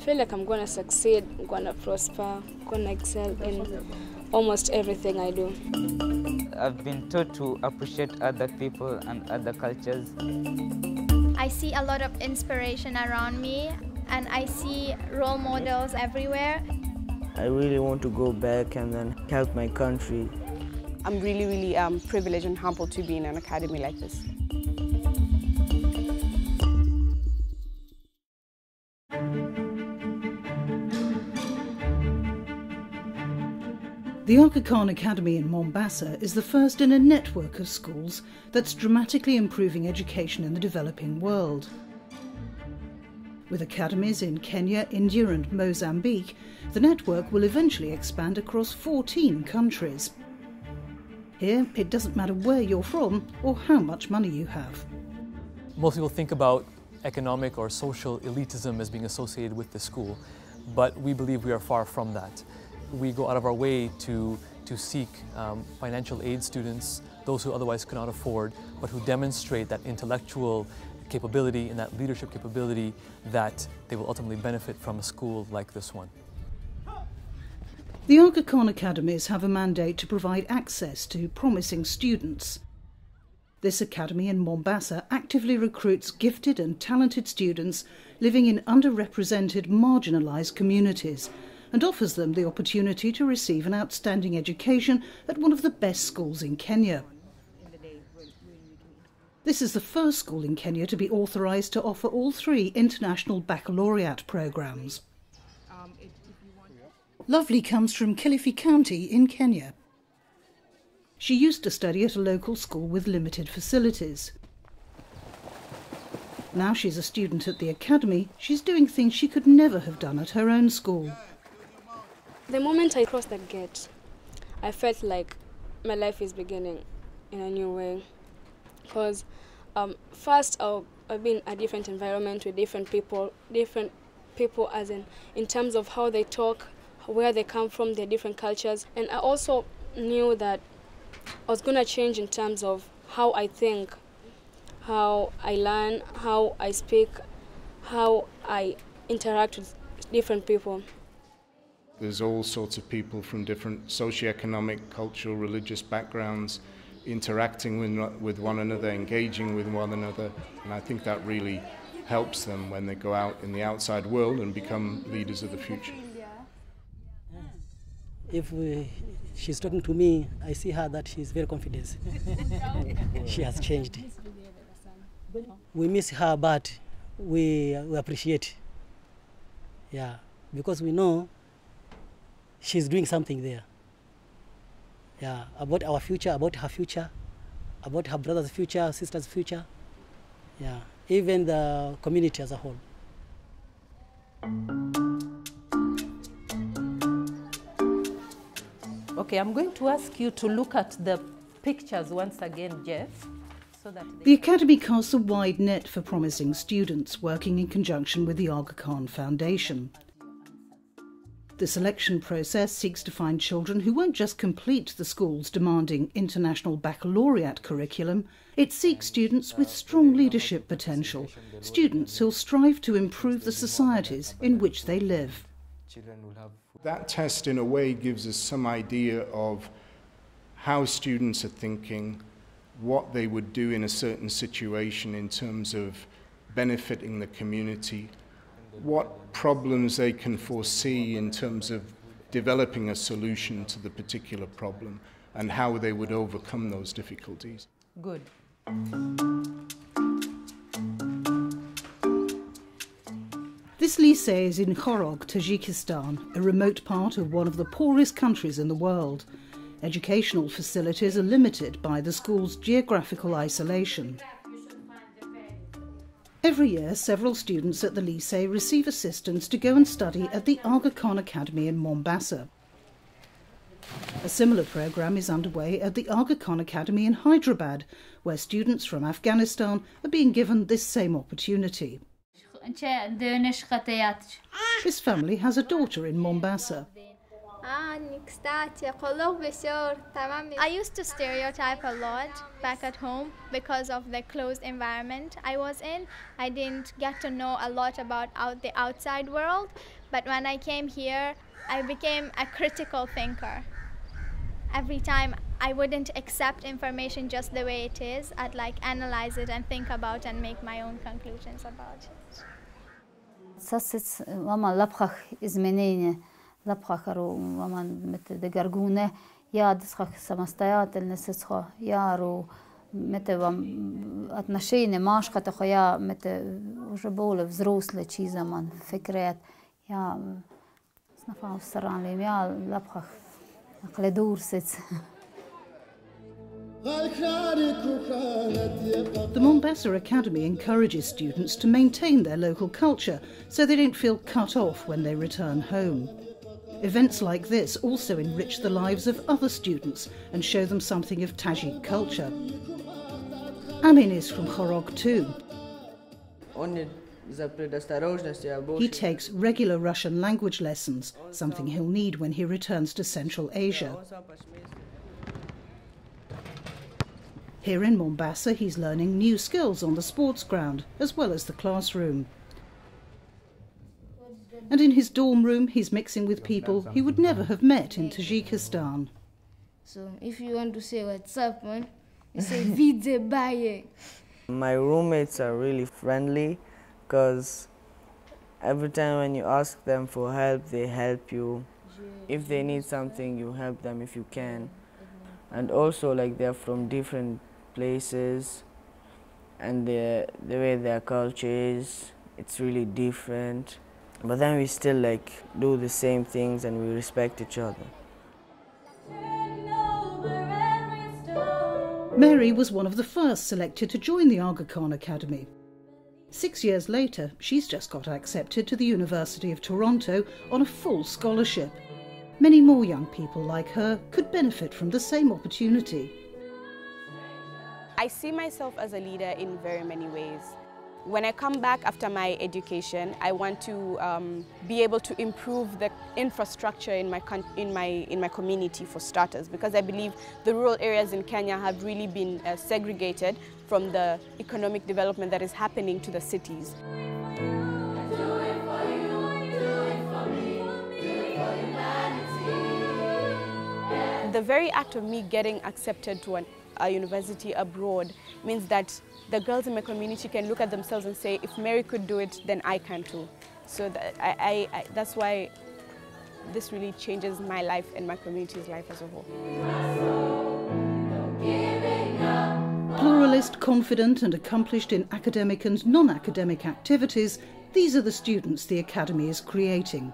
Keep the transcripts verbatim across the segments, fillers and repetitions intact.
I feel like I'm going to succeed, I'm going to prosper, I'm going to excel in almost everything I do. I've been taught to appreciate other people and other cultures. I see a lot of inspiration around me and I see role models everywhere. I really want to go back and then help my country. I'm really, really um, privileged and humbled to be in an academy like this. The Aga Khan Academy in Mombasa is the first in a network of schools that's dramatically improving education in the developing world. With academies in Kenya, India and Mozambique, the network will eventually expand across fourteen countries. Here, it doesn't matter where you're from or how much money you have. Most people think about economic or social elitism as being associated with the school, but we believe we are far from that. We go out of our way to, to seek um, financial aid students, those who otherwise could not afford, but who demonstrate that intellectual capability and that leadership capability that they will ultimately benefit from a school like this one. The Aga Khan Academies have a mandate to provide access to promising students. This academy in Mombasa actively recruits gifted and talented students living in underrepresented, marginalised communities, and offers them the opportunity to receive an outstanding education at one of the best schools in Kenya. This is the first school in Kenya to be authorised to offer all three International Baccalaureate programmes. Um, Lovely comes from Kilifi County in Kenya. She used to study at a local school with limited facilities. Now she's a student at the academy, she's doing things she could never have done at her own school. The moment I crossed that gate, I felt like my life is beginning in a new way. Because um, first, I'll, I've been in a different environment with different people, different people as in, in terms of how they talk, where they come from, their different cultures. And I also knew that I was going to change in terms of how I think, how I learn, how I speak, how I interact with different people. There's all sorts of people from different socioeconomic, cultural, religious backgrounds interacting with, with one another, engaging with one another, and I think that really helps them when they go out in the outside world and become leaders of the future. If we, she's talking to me, I see her that she's very confident. She has changed. We miss her, but we, we appreciate. Yeah, because we know she's doing something there. Yeah, about our future, about her future, about her brother's future, sister's future. Yeah, even the community as a whole. Okay, I'm going to ask you to look at the pictures once again, Jeff. So that the Academy casts a wide net for promising students, working in conjunction with the Aga Khan Foundation. The selection process seeks to find children who won't just complete the school's demanding International Baccalaureate curriculum, it seeks students with strong leadership potential, students who'll strive to improve the societies in which they live. That test in a way gives us some idea of how students are thinking, what they would do in a certain situation in terms of benefiting the community, what problems they can foresee in terms of developing a solution to the particular problem and how they would overcome those difficulties. Good. This lycée is in Khorog, Tajikistan, a remote part of one of the poorest countries in the world. Educational facilities are limited by the school's geographical isolation. Every year, several students at the lycée receive assistance to go and study at the Aga Khan Academy in Mombasa. A similar programme is underway at the Aga Khan Academy in Hyderabad, where students from Afghanistan are being given this same opportunity. This family has a daughter in Mombasa. I used to stereotype a lot back at home because of the closed environment I was in. I didn't get to know a lot about out the outside world, but when I came here, I became a critical thinker. Every time I wouldn't accept information just the way it is, I'd like analyze it and think about and make my own conclusions about it. Сасец ваман лапхах изменения, лапхахару ваман мете дегаргуне я дисхах самостоятельно сесха яру мете вам отношения машка то я мете уже более взрослые чиза ман фикрет я снафа усранли я лапхах акладурсец. The Mombasa Academy encourages students to maintain their local culture so they don't feel cut off when they return home. Events like this also enrich the lives of other students and show them something of Tajik culture. Amin is from Khorog too. He takes regular Russian language lessons, something he'll need when he returns to Central Asia. Here in Mombasa, he's learning new skills on the sports ground, as well as the classroom. And in his dorm room, he's mixing with people he would never have met in Tajikistan. So if you want to say what's up, man, you say Vide Baye. My roommates are really friendly, because every time when you ask them for help, they help you. If they need something, you help them if you can. And also, like, they're from different places, and the the way their culture is, it's really different. But then we still like do the same things, and we respect each other. Mary was one of the first selected to join the Aga Khan Academy. Six years later, she's just got accepted to the University of Toronto on a full scholarship. Many more young people like her could benefit from the same opportunity. I see myself as a leader in very many ways. When I come back after my education, I want to um, be able to improve the infrastructure in my, con in, my, in my community for starters, because I believe the rural areas in Kenya have really been uh, segregated from the economic development that is happening to the cities. The very act of me getting accepted to an, a university abroad means that the girls in my community can look at themselves and say, if Mary could do it, then I can too. So that I, I, I, that's why this really changes my life and my community's life as a whole. Pluralist, confident and accomplished in academic and non-academic activities, these are the students the Academy is creating.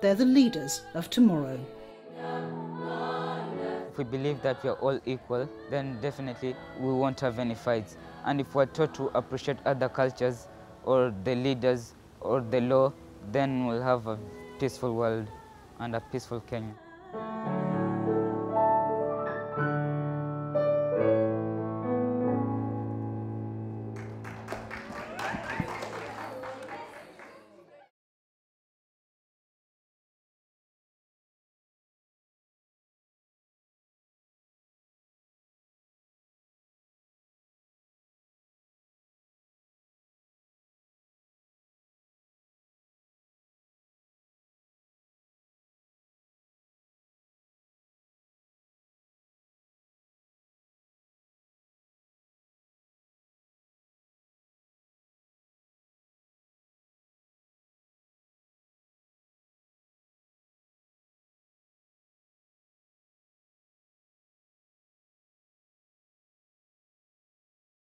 They're the leaders of tomorrow. If we believe that we are all equal, then definitely we won't have any fights. And if we're taught to appreciate other cultures or the leaders or the law, then we'll have a peaceful world and a peaceful Kenya.